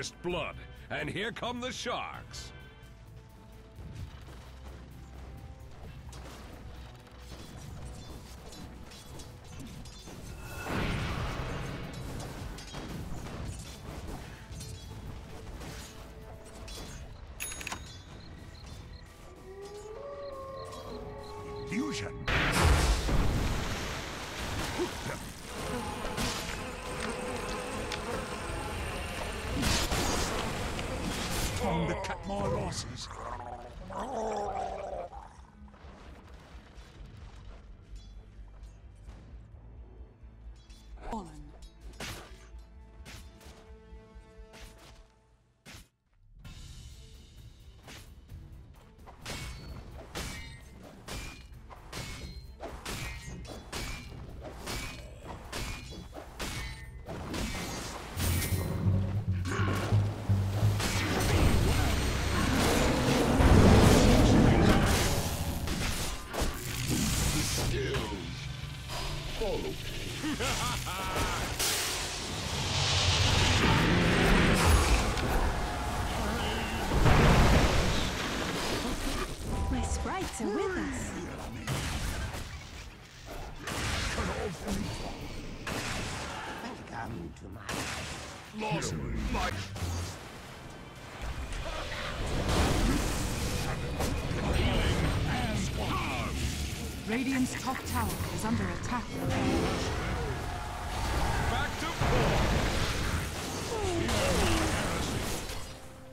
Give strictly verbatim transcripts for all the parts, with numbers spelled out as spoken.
first blood, and here come the Sharks. Fusion. Time to cut my losses. My sprites are with us. Welcome to my life. Lost life. Healing as one. Radiant's top tower is under attack.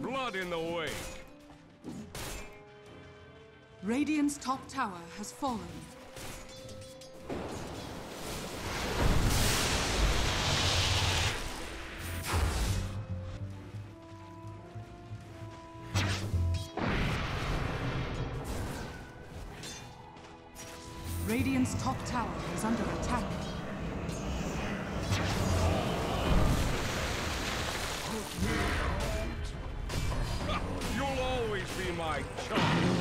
Blood in the wake. Radiant's top tower has fallen. Radiant's top tower is under attack. You'll always be my child.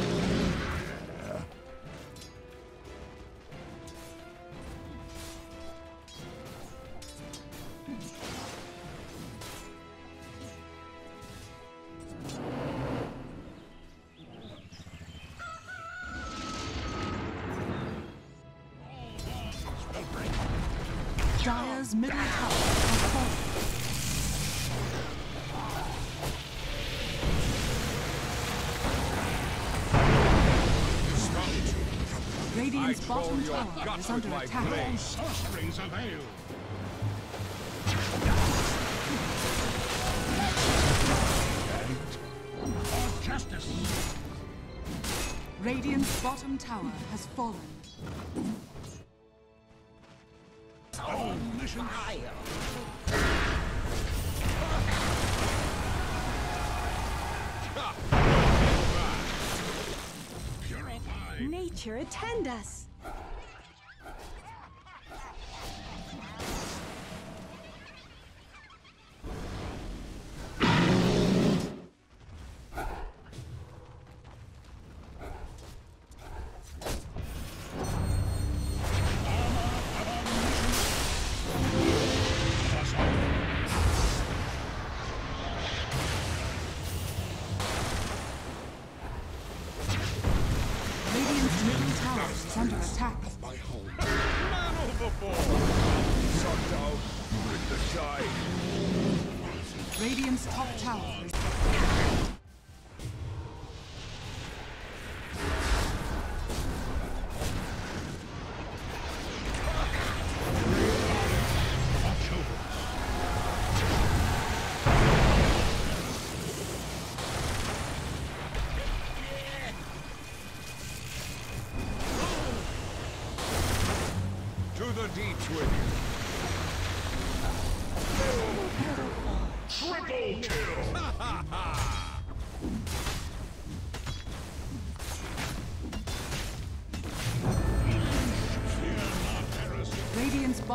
Dire's middle tower has fallen. Radiant's bottom tower is under attack. No sorcerings avail. Justice. Radiant's bottom tower has fallen. Omniscient fire. Purify. Nature attend us. Under attack of my home. Man overboard! Shut down, you in the side. Radiant's top tower is. The deets with you. Triple kill! Ha ha ha! Radiant's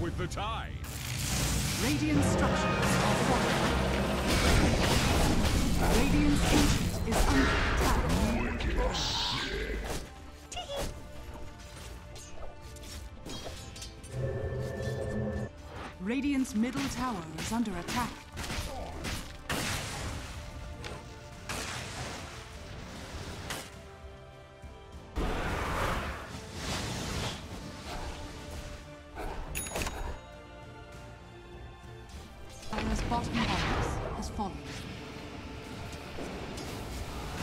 with the tide. Radiant structures are falling. Radiant's ancient is under attack. Wicked sick. Radiant's middle tower is under attack. Bottom barracks has fallen.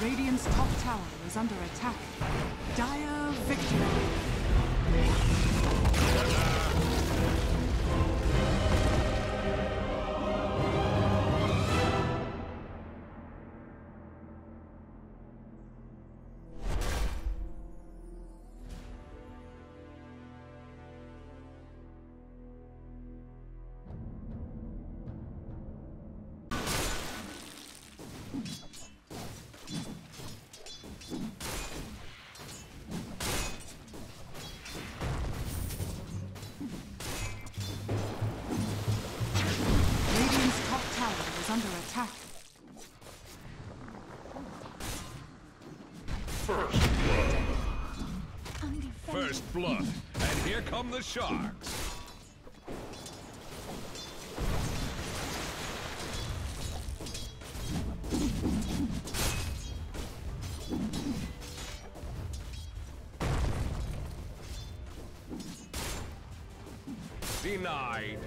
Radiant's top tower is under attack. Dire victory. Under attack. First blood. First blood. And here come the sharks. Denied.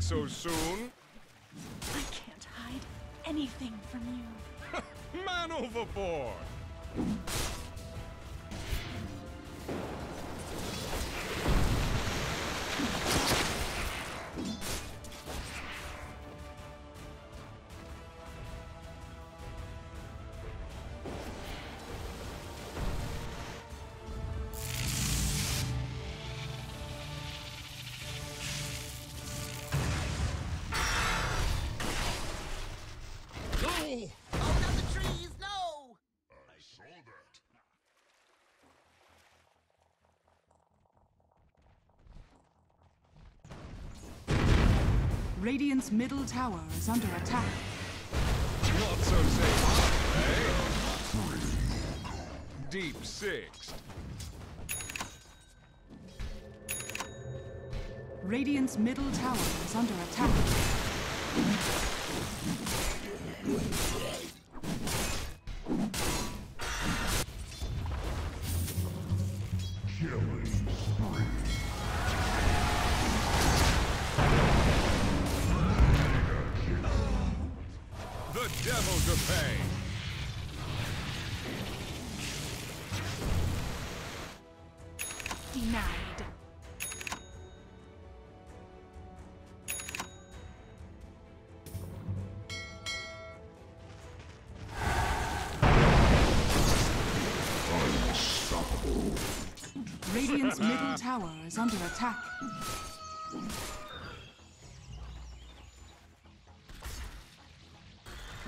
So soon? I can't hide anything from you. Man overboard! Radiant's middle tower is under attack. Not so safe, eh? Deep six. Radiant's middle tower is under attack. Killing spree. Devil to pay. Denied. Unstoppable. Radiant's middle tower is under attack.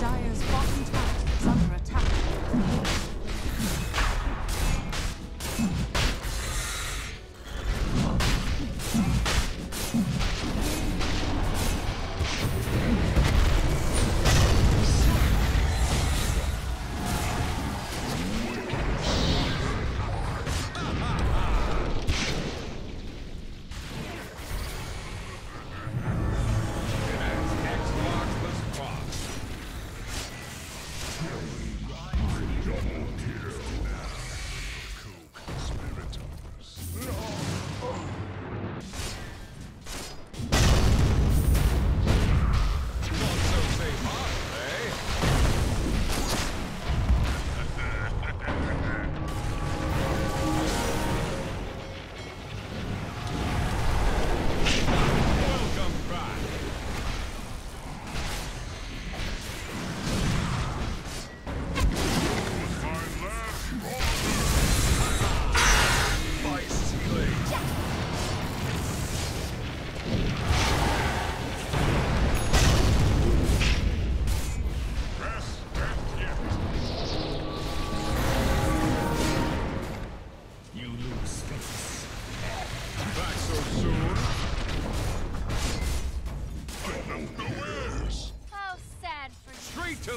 Dire's bottom tower is under attack.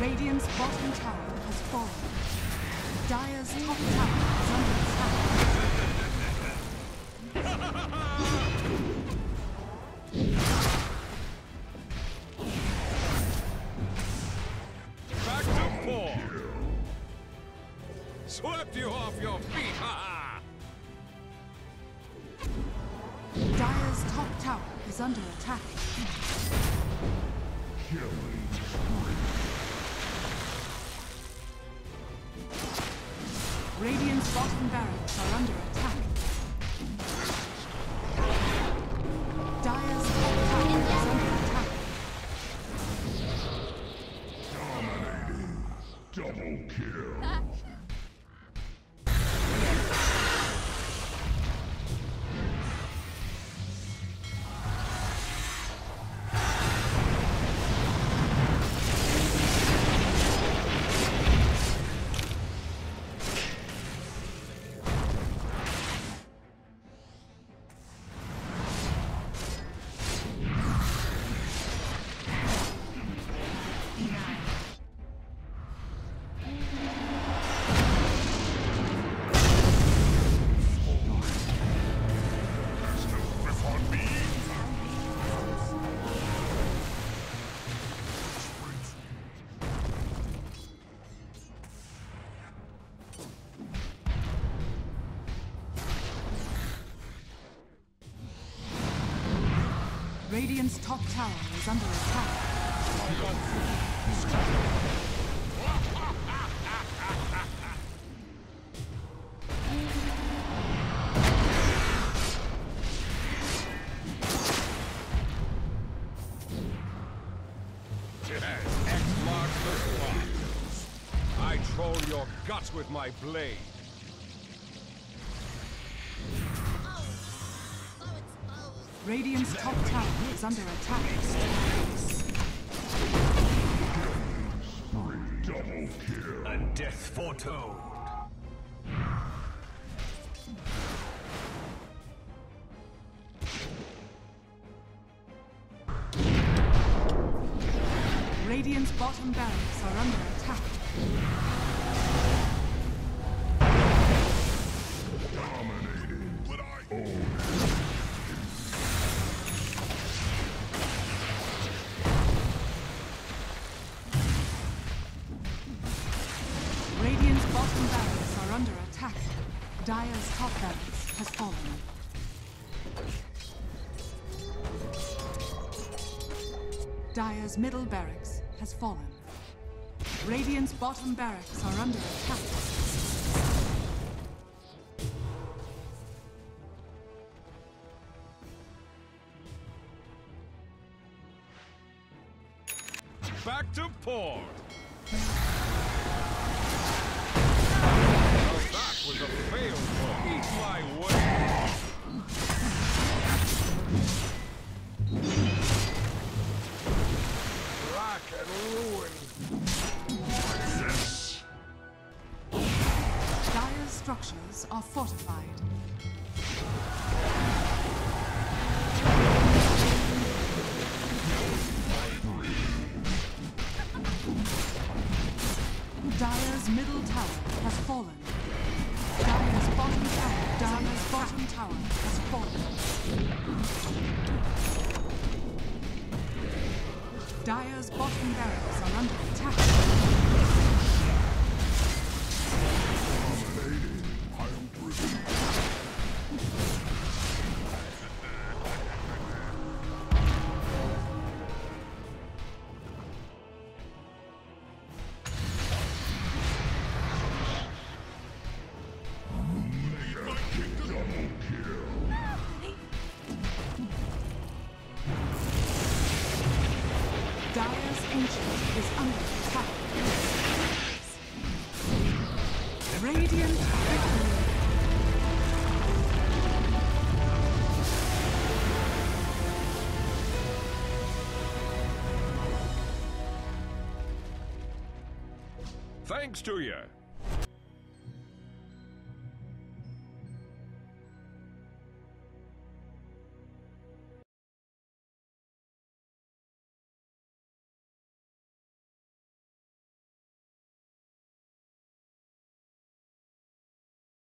Radiant's bottom tower has fallen. Dire's top tower is under attack. Back to four. Swept you off your feet. Ha -ha. Dire's top tower is under attack. Killing spree. Radiant's bottom barracks are under attack. Dire's top tower is under attack. Dominating. Double kill. Radiant's top tower is under attack. Yes, X marks the spot. I troll your guts with my blade. Radiant's top tower is under attack. Double kill. A death foretold. Radiant's bottom barracks are under attack. Dominating, but I own it. Dire's top barracks has fallen. Dire's middle barracks has fallen. Radiant's bottom barracks are under attack. Back to port. Was a failed for eat my way. Rock and ruin. Dire's structures are fortified. Dire's middle tower has fallen. Dire's bottom tower, Dire's bottom tower has fallen. Dire's bottom barracks are under attack. Thanks to you.